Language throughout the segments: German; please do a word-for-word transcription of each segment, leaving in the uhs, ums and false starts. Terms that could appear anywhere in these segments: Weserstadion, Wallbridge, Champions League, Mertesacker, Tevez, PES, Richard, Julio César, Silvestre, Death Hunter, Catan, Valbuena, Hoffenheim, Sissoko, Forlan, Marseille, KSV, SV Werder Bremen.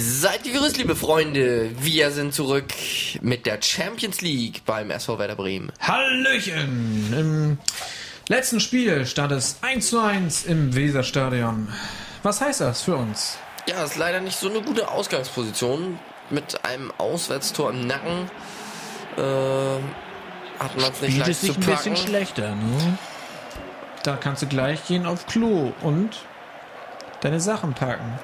Seid gegrüßt, liebe Freunde. Wir sind zurück mit der Champions League beim S V Werder Bremen. Hallöchen! Im letzten Spiel stand es eins zu eins im Weserstadion. Was heißt das für uns? Ja, es ist leider nicht so eine gute Ausgangsposition. Mit einem Auswärtstor im Nacken äh, hat man es nicht leicht zu packen. Ein bisschen schlechter, ne? Da kannst du gleich gehen auf Klo und deine Sachen packen.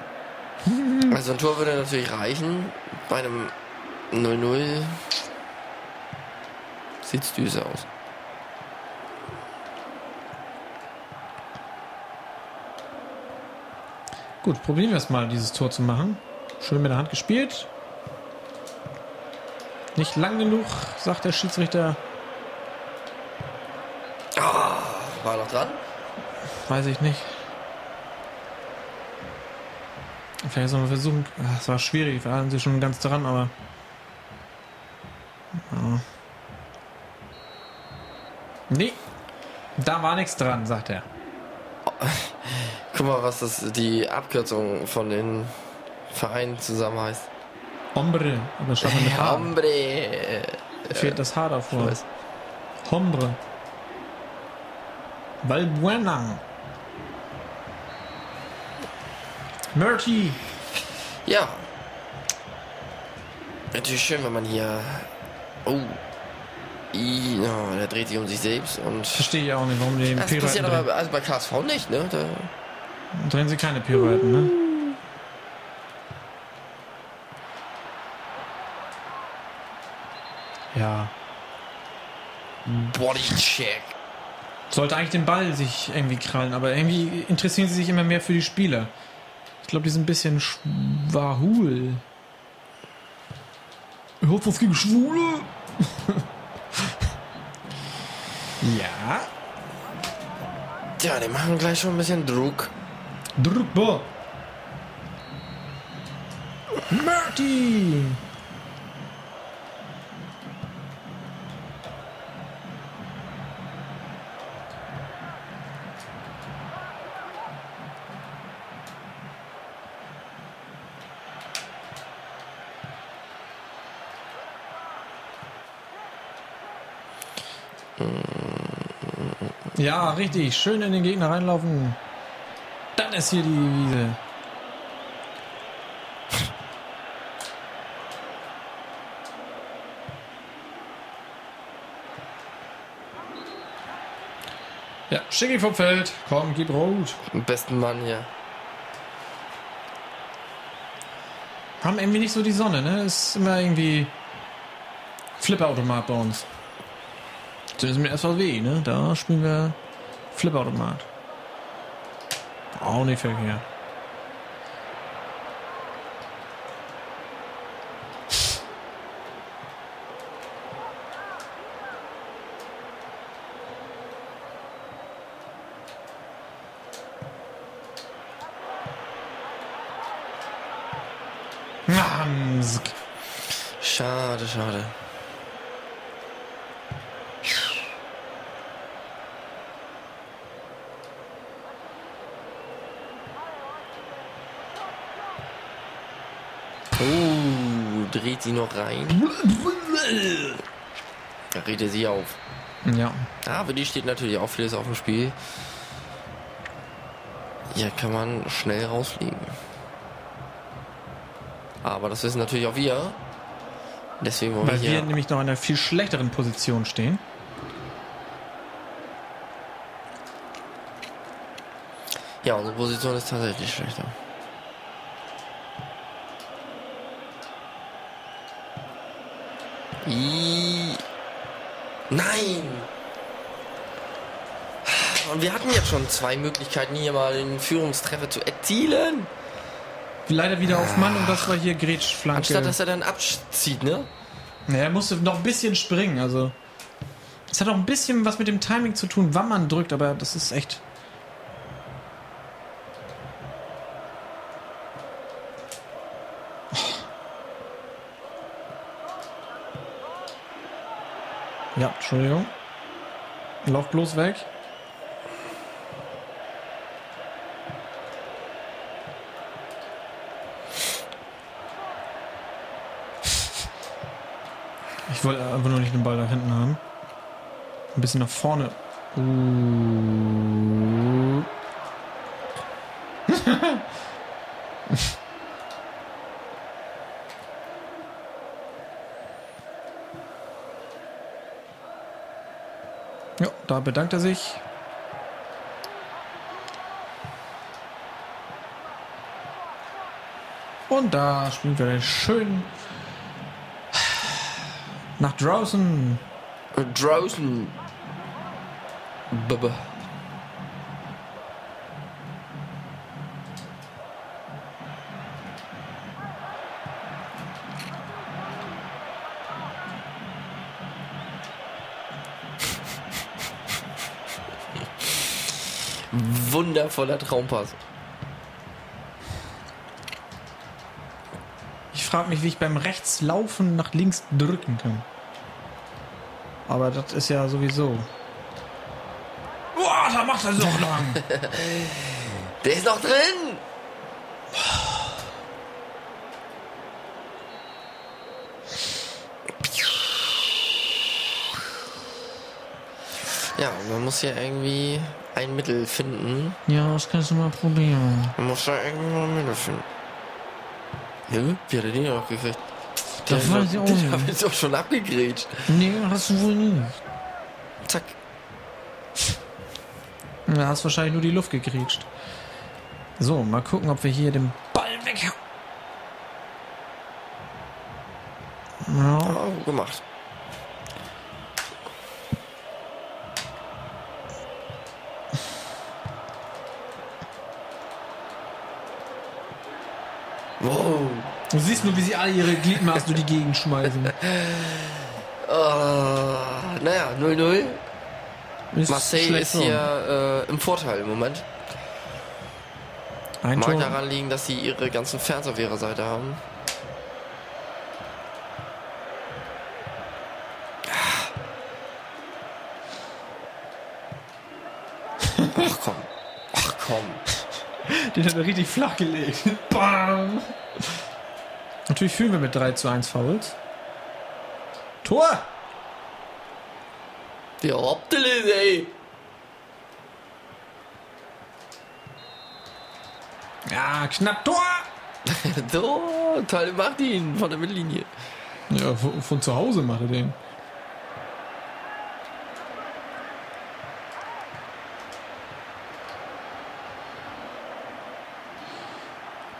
Also ein Tor würde natürlich reichen. Bei einem null null sieht es düster aus. Gut, probieren wir es mal, dieses Tor zu machen. Schön mit der Hand gespielt. Nicht lang genug, sagt der Schiedsrichter. Oh, war noch dran? Weiß ich nicht. Vielleicht sollen wir versuchen. Es war schwierig, wir waren sie schon ganz dran, aber. Ja. Nee, da war nichts dran, sagt er. Oh, guck mal, was das die Abkürzung von den Vereinen zusammen heißt. Hombre, aber schau mal mit H. Hombre. Fehlt das H davor. Hombre. Valbuena. Murty. Ja. Natürlich schön, wenn man hier... Oh. I, oh, der dreht sich um sich selbst und... Verstehe ich auch nicht, warum die Pirouetten drehen. Ja, aber, also bei K S V nicht, ne? Da drehen sie keine Pirouetten, ne? Ja. Bodycheck. Sollte eigentlich den Ball sich irgendwie krallen, aber irgendwie interessieren sie sich immer mehr für die Spieler. Ich glaube, die sind ein bisschen schwahul. Ich hoffe, es gibt Schwule. Ja. Ja, die machen gleich schon ein bisschen Druck. Druck, boah. Marty. Ja, richtig. Schön in den Gegner reinlaufen. Dann ist hier die Wiese. Ja, schick ihn vom Feld. Komm, gib rot. Den besten Mann hier. Haben irgendwie nicht so die Sonne, ne? Ist immer irgendwie Flipperautomat bei uns. Zumindest mit S V W, ne? Da spielen wir Flipperautomat. Auch nicht verkehrt. Schade, schade. Dreht sie noch rein. Da dreht er sie auf. Ja. Aber die steht natürlich auch vieles auf dem Spiel. Hier kann man schnell rausfliegen. Aber das wissen natürlich auch wir. Deswegen wollen Weil wir, wir nämlich noch in einer viel schlechteren Position stehen. Ja, unsere Position ist tatsächlich schlechter. I Nein! Und wir hatten jetzt schon zwei Möglichkeiten, hier mal den Führungstreffer zu erzielen. Leider wieder auf Mann und das war hier Gretschflanke. Anstatt dass er dann abzieht, ne? Naja, er musste noch ein bisschen springen, also. Es hat auch ein bisschen was mit dem Timing zu tun, wann man drückt, aber das ist echt. Ja, Entschuldigung. Lauf bloß weg. wollte einfach nur nicht den Ball da hinten haben. Ein bisschen nach vorne. Uh. Ja, da bedankt er sich. Und da spielen wir schön nach draußen. Draußen. Baba. Wundervoller Traumpass. Ich frage mich, wie ich beim Rechtslaufen nach links drücken kann. Aber das ist ja sowieso. Boah, da macht er noch lang. Der ist noch drin. Ja, man muss hier irgendwie ein Mittel finden. Ja, das kannst du mal probieren. Man muss da irgendwie mal ein Mittel finden. Ja, wie hat er den noch gekriegt? Das den weiß ich auch nicht. Hab jetzt auch schon abgegrätscht. Nee, hast du wohl nie. Zack. Da hast wahrscheinlich nur die Luft gegrätscht. So, mal gucken, ob wir hier den Ball weg haben. Ja. Aber gut gemacht. Wow. Du siehst nur, wie sie alle ihre Gliedmaßen durch die Gegend schmeißen. Oh, naja, null null. Ist Marseille ist hier äh, im Vorteil im Moment. Ein Mag Tor. Daran liegen, dass sie ihre ganzen Fans auf ihrer Seite haben. Ach komm. Ach komm. Den hat er richtig flach gelegt. Bam. Natürlich fühlen wir mit drei zu eins Fouls. Tor! Der Optelin, ey! Ja, knapp Tor! Tor! Toll, macht ihn von der Mittellinie. Ja, von, von zu Hause macht er den.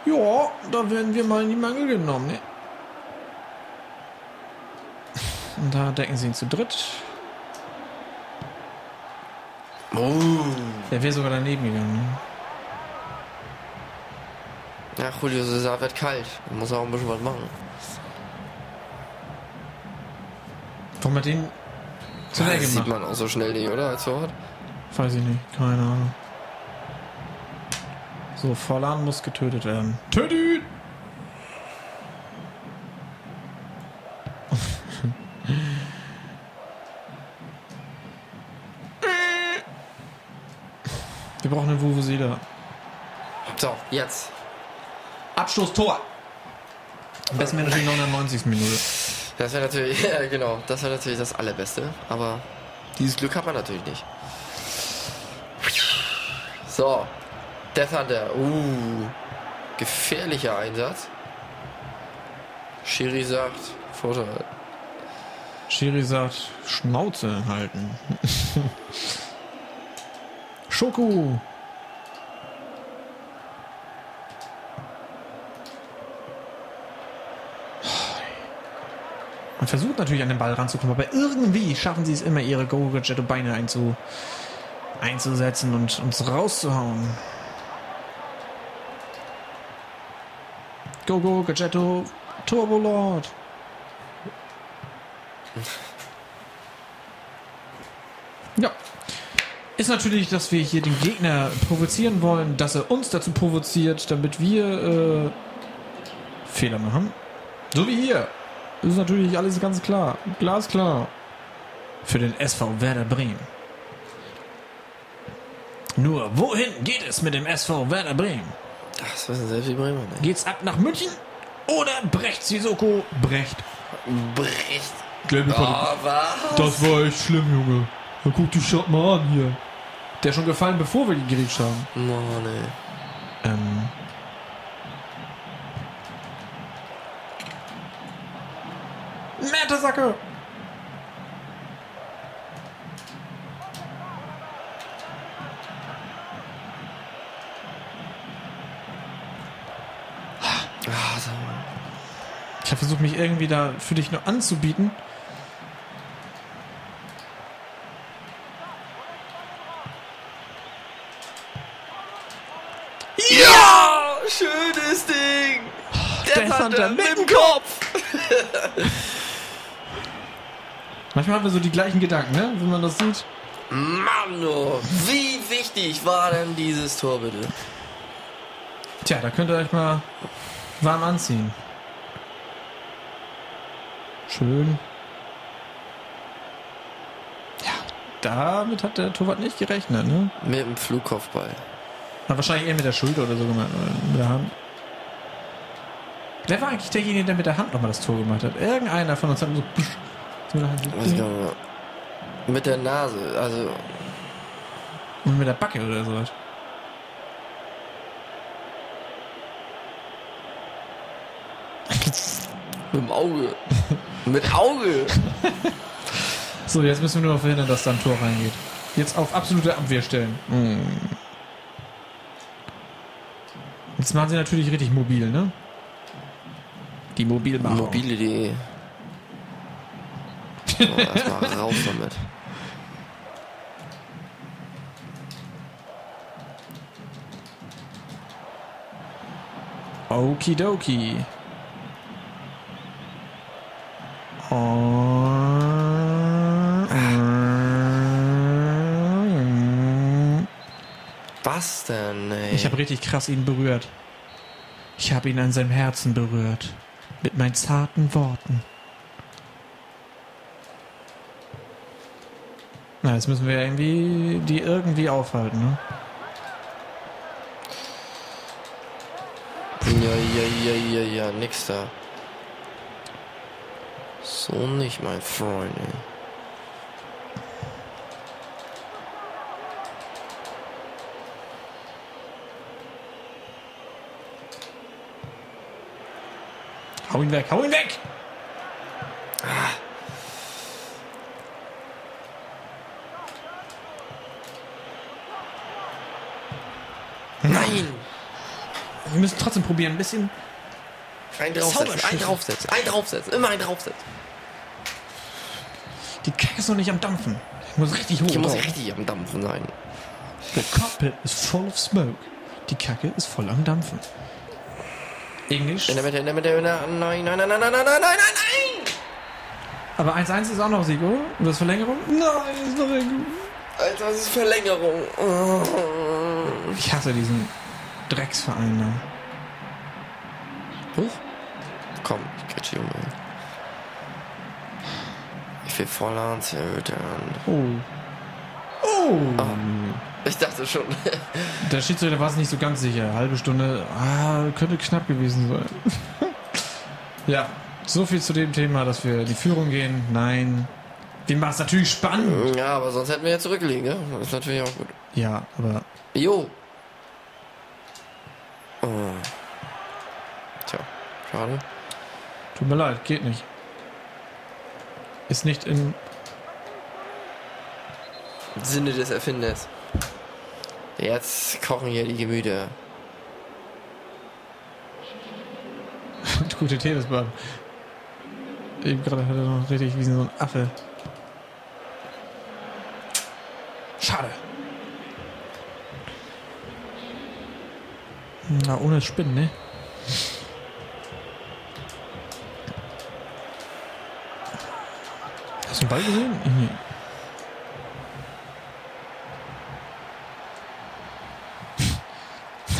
Ja, da werden wir mal in die Mangel genommen, ne? Und da decken sie ihn zu dritt. Oh. Der wäre sogar daneben gegangen. Ja, Julio César wird kalt. Man muss auch ein bisschen was machen. Warum hat den zu schnell gemacht? Sieht man auch so schnell nicht, oder? Als Torwart? Weiß ich nicht. Keine Ahnung. So, Forlan muss getötet werden. Tötet! Wir brauchen eine Vuvuzela. So, jetzt. Abstoßtor. Am besten wäre natürlich neunundneunzigste Minute. Das wäre natürlich, ja, genau, das wäre natürlich das Allerbeste. Aber dieses Glück hat man natürlich nicht. So, Death Hunter. Uh, gefährlicher Einsatz. Schiri sagt, Vorteil. Schiri sagt, Schnauze halten. Schoko. Man versucht natürlich an den Ball ranzukommen, aber irgendwie schaffen sie es immer, ihre gehobenen Beine einzu einzusetzen und uns rauszuhauen. Go, go, Gadgetto, Turbo Lord. Ja. Ist natürlich, dass wir hier den Gegner provozieren wollen, dass er uns dazu provoziert, damit wir äh, Fehler machen. So wie hier. Ist natürlich alles ganz klar. Glasklar. Für den S V Werder Bremen. Nur, wohin geht es mit dem S V Werder Bremen? Das wissen selbst die Bremer nicht. Geht's ab nach München oder brecht Sissoko? Brecht. Brecht. Gelbe Karte. Oh, was? Das war echt schlimm, Junge. Na, guck die Schott mal an hier. Der ist schon gefallen, bevor wir ihn geredet haben. Oh, nee. Ähm. Mertesacker! Ich habe versucht, mich irgendwie da für dich nur anzubieten. Ja! Ja! Schönes Ding! Der Death Hunter mit dem Kopf! Manchmal haben wir so die gleichen Gedanken, ne? Wenn man das sieht. Mann, oh, wie wichtig war denn dieses Tor, bitte? Tja, da könnt ihr euch mal warm anziehen. Schön. Ja, damit hat der Torwart nicht gerechnet, ne? Mit dem Flugkopfball. Na, wahrscheinlich eher mit der Schulter oder so gemacht, oder mit der Hand. Wer war eigentlich derjenige, der mit der Hand nochmal das Tor gemacht hat? Irgendeiner von uns hat so... Mit der, Hand, was ich mit der Nase, also... Und mit der Backe oder so was. Mit dem Auge. Mit Auge! So, jetzt müssen wir nur noch verhindern, dass da ein Tor reingeht. Jetzt auf absolute Abwehr stellen. Jetzt machen sie natürlich richtig mobil, ne? Die mobile machen. Mobile.de. So, erstmal raus damit. Okidoki. Was denn, ey? Ich habe richtig krass ihn berührt. Ich habe ihn an seinem Herzen berührt. Mit meinen zarten Worten. Na, jetzt müssen wir irgendwie die irgendwie aufhalten, ne? Ja, ja, ja, ja, ja, nix da. So nicht, mein Freund, ey. Hau ihn weg, hau ihn weg! Ah. Nein! Wir müssen trotzdem probieren, ein bisschen... Ein draufsetzen, ein draufsetzen, ein draufsetzen, immer ein draufsetzen. Die Kacke ist noch nicht am Dampfen. Ich muss richtig hoch. Ich muss richtig am Dampfen sein. The cockpit is full of smoke. Die Kacke ist voll am Dampfen. Englisch. In der Mitte, in der Mitte, in der Mitte. Nein, nein, nein, nein, nein, nein, nein, nein. Aber eins eins ist auch noch Sieg, oder? Und das Verlängerung? Nein, das ist Verlängerung. Alter, das ist Verlängerung. Oh. Ich hasse diesen Drecksverein da. Huch. Komm, ich catch you, man. Ich will Forlan erhöhtern. Oh. Oh. Oh. Ich dachte schon. Der Schiedsrichter war es nicht so ganz sicher. Halbe Stunde, ah, könnte knapp gewesen sein. Ja, so viel zu dem Thema, dass wir die Führung gehen. Nein. Wir machen es natürlich spannend. Ja, aber sonst hätten wir ja zurückliegen, ne? Das ist natürlich auch gut. Ja, aber... Jo. Oh. Tja, schade. Tut mir leid, geht nicht. Ist nicht im... Sinne des Erfinders. Jetzt kochen hier die Gemüter. Gute Tevez-Bahn. Eben gerade hat er noch richtig wie so ein Affe. Schade. Na, ohne Spinnen, ne? Hast du den Ball gesehen? Mhm.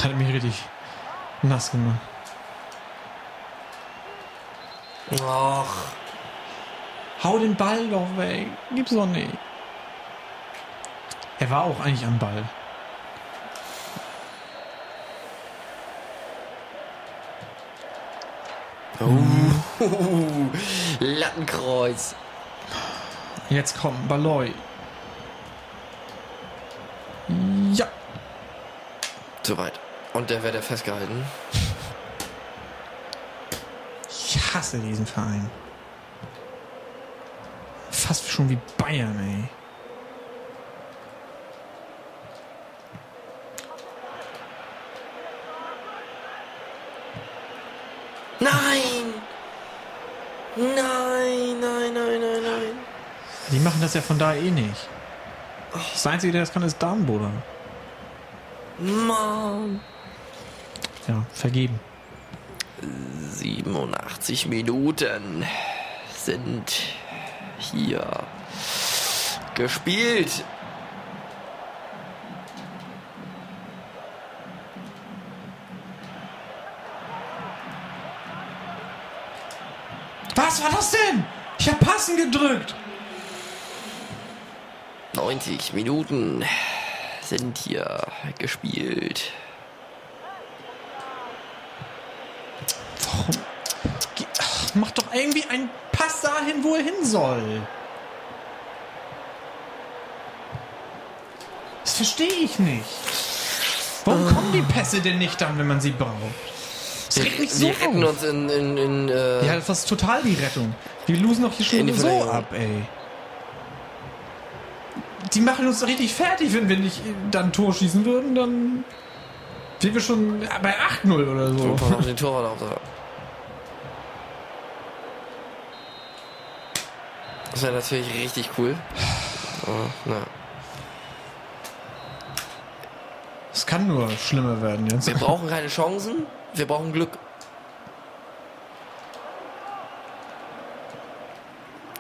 Hat mich richtig nass gemacht. Och. Hau den Ball doch weg. Gibt's doch nicht. Er war auch eigentlich am Ball. Oh. Lattenkreuz. Jetzt kommt Baloy. Ja. Soweit. Und der wird er festgehalten. Ich hasse diesen Verein. Fast schon wie Bayern, ey. Nein! Nein, nein, nein, nein, nein. Die machen das ja von da eh nicht. Das Einzige, der das kann, ist Damenbruder. Mann. Ja, vergeben. siebenundachtzig Minuten sind hier gespielt. Was war das denn? Ich habe Passen gedrückt. neunzig Minuten sind hier gespielt. Warum? Ach, mach doch irgendwie einen Pass dahin, wo er hin soll. Das verstehe ich nicht. Warum kommen die Pässe denn nicht dann, wenn man sie braucht? Das regt mich so auf. Wir retten uns in... in, in äh ja, das ist total die Rettung. Wir losen doch hier schon so ab, ey. Die machen uns richtig fertig, wenn wir nicht dann ein Tor schießen würden, dann sind wir schon bei acht null oder so. Super, noch den Torwart auf da. Das wäre natürlich richtig cool. Aber, na. Es kann nur schlimmer werden jetzt. Wir brauchen keine Chancen, wir brauchen Glück.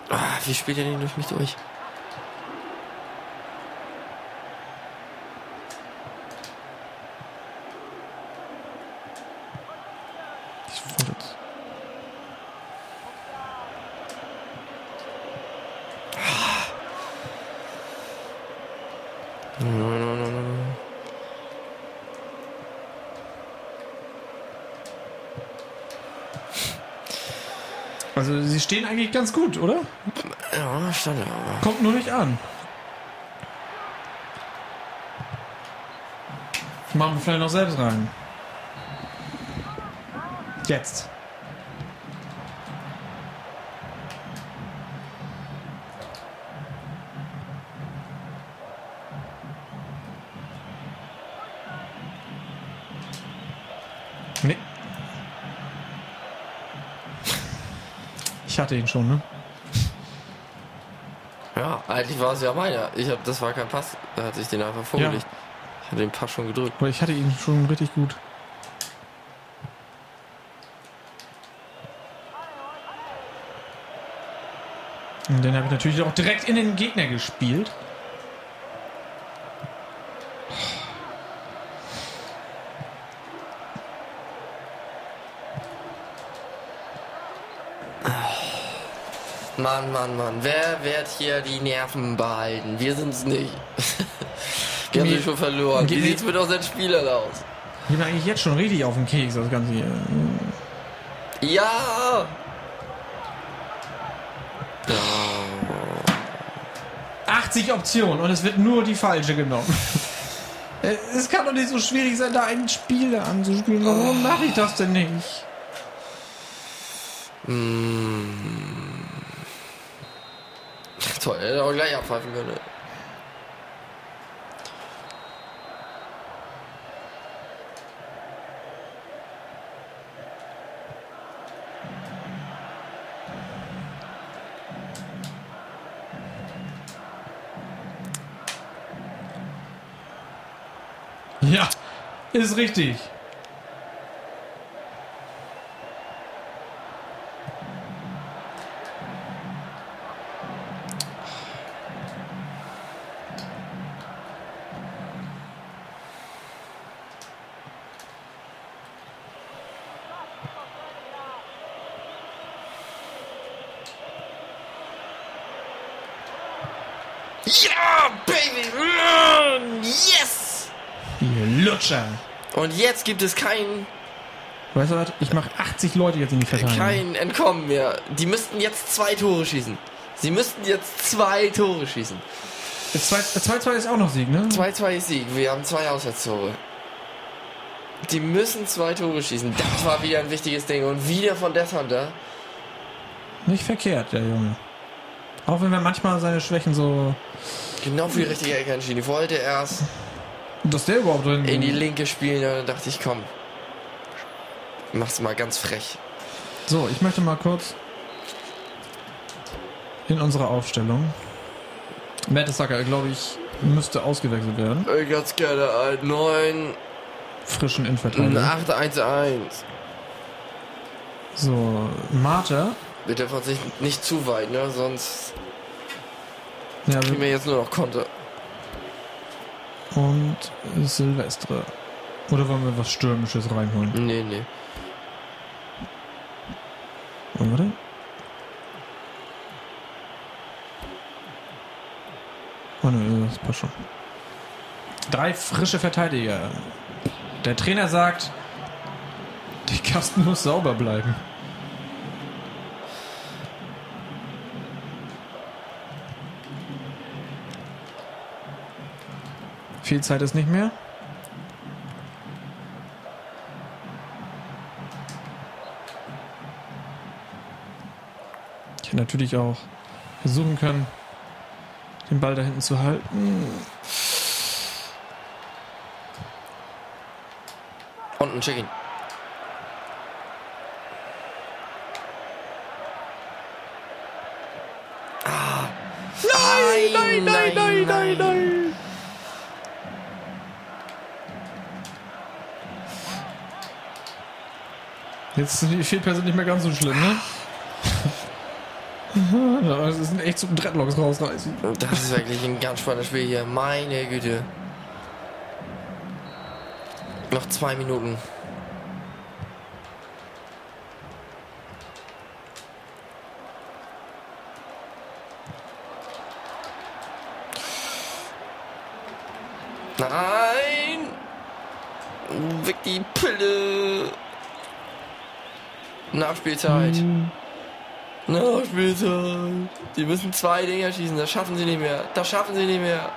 Ah, wie spielt ihr denn durch mich durch? Also sie stehen eigentlich ganz gut, oder? Ja, stand ja. Kommt nur nicht an. Machen wir vielleicht noch selbst rein. Jetzt. Nee. Ich hatte ihn schon, ne? Ja, eigentlich war es ja meiner. Ich hab, das war kein Pass. Da hat sich den einfach vorgelegt. Ja. Ich hatte den Pass schon gedrückt. Aber ich hatte ihn schon richtig gut. Und den habe ich natürlich auch direkt in den Gegner gespielt. Mann, Mann, Mann. Wer wird hier die Nerven behalten? Wir sind es nicht. Wir haben sie schon verloren. Wie sieht es mit unseren Spielern aus? Die sind eigentlich jetzt schon richtig auf den Keks, das Ganze hier. Ja! achtzig Optionen und es wird nur die falsche genommen. Es kann doch nicht so schwierig sein, da einen Spieler anzuspielen. Warum oh. mache ich das denn nicht? Mm. Toll, hätte auch gleich abpfeifen können. Ja, ist richtig. Ja, Baby! Yes! Ihr Lutscher! Und jetzt gibt es keinen... Weißt du was? Ich mache achtzig Leute jetzt in die Verteidigung. Kein Entkommen mehr. Die müssten jetzt zwei Tore schießen. Sie müssten jetzt zwei Tore schießen. zwei zu zwei ist auch noch Sieg, ne? zwei zu zwei ist Sieg. Wir haben zwei Auswärtstore. Die müssen zwei Tore schießen. Das war wieder ein wichtiges Ding. Und wieder von Death Hunter. Nicht verkehrt, der Junge. Auch wenn wir manchmal seine Schwächen so... Genau für die richtige Ecke entschieden. Ich wollte erst... Dass der überhaupt drin in die linke spielen, dann dachte ich, komm. Mach's mal ganz frech. So, ich möchte mal kurz... In unserer Aufstellung. Mertesacker, glaube ich, müsste ausgewechselt werden. Ich ganz gerne einen neuen... Frischen Innenverteidiger. acht eins eins. So, Marta... Bitte von sich nicht zu weit, ne? Sonst ja, kriegen wir jetzt nur noch Konter. Und Silvestre. Oder wollen wir was Stürmisches reinholen? Nee, nee. Oder? Oh ne, das passt schon. Drei frische Verteidiger. Der Trainer sagt, die Kasten muss sauber bleiben. Viel Zeit ist nicht mehr. Ich hätte natürlich auch versuchen können, den Ball da hinten zu halten. Und ein Check-in. Ah. Nein, nein, nein, nein, nein, nein. nein, nein. Jetzt sind die Fehlpässe nicht mehr ganz so schlimm, ne? Das ist echt zum Dreadlocks rausreißen. Das ist wirklich ein ganz spannendes Spiel hier. Meine Güte. Noch zwei Minuten. Nein! Weg die Pille! Nachspielzeit. Mhm. Nachspielzeit. Die müssen zwei Dinger schießen. Das schaffen sie nicht mehr. Das schaffen sie nicht mehr.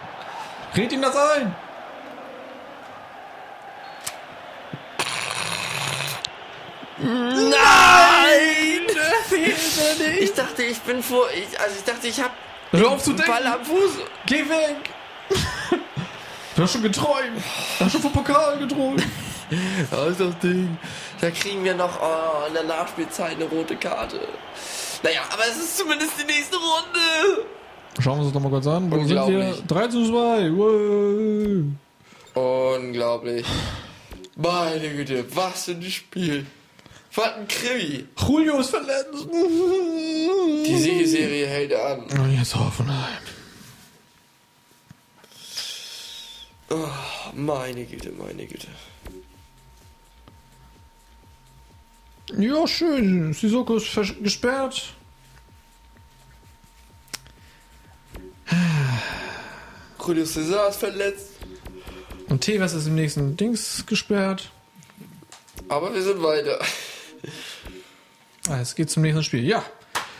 Red ihm das ein. Nein! Nein! Ich dachte, ich bin vor... Ich, also ich dachte, ich hab... Hör auf zu denken! Ball am Fuß. Geh weg! Du hast schon geträumt. Du hast schon vom Pokal geträumt. Das ist das Ding. Da kriegen wir noch oh, in der Nachspielzeit eine rote Karte. Naja, aber es ist zumindest die nächste Runde. Schauen wir uns das nochmal kurz an. Unglaublich. Sind wir drei zu zwei. Wow. Unglaublich. Meine Güte, was für ein Spiel. Was ein Krimi. Julio ist verletzt. Die Siegeserie hält an. Und jetzt Hoffenheim. Oh, meine Güte, meine Güte. Ja, schön. Sissoko ist gesperrt. Julio César ist verletzt. Und Tevez ist im nächsten Dings gesperrt. Aber wir sind weiter. Ah, es geht zum nächsten Spiel. Ja.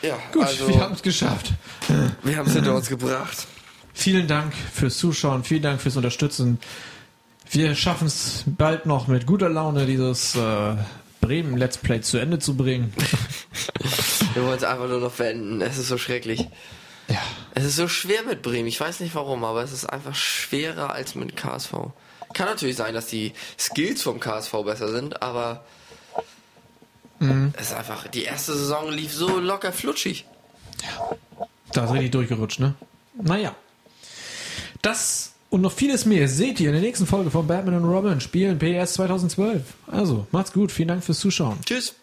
Ja, gut, also, wir haben es geschafft. Wir haben es hinter uns gebracht. Vielen Dank fürs Zuschauen. Vielen Dank fürs Unterstützen. Wir schaffen es bald noch mit guter Laune dieses... Äh, Bremen Let's Play zu Ende zu bringen. Wir wollen es einfach nur noch beenden. Es ist so schrecklich. Ja. Es ist so schwer mit Bremen. Ich weiß nicht warum, aber es ist einfach schwerer als mit K S V. Kann natürlich sein, dass die Skills vom K S V besser sind, aber mhm. es ist einfach, die erste Saison lief so locker flutschig. Ja. Da ist richtig durchgerutscht, ne? Naja. Das und noch vieles mehr seht ihr in der nächsten Folge von Batman und Robin spielen P S zweitausendzwölf. Also, macht's gut. Vielen Dank fürs Zuschauen. Tschüss.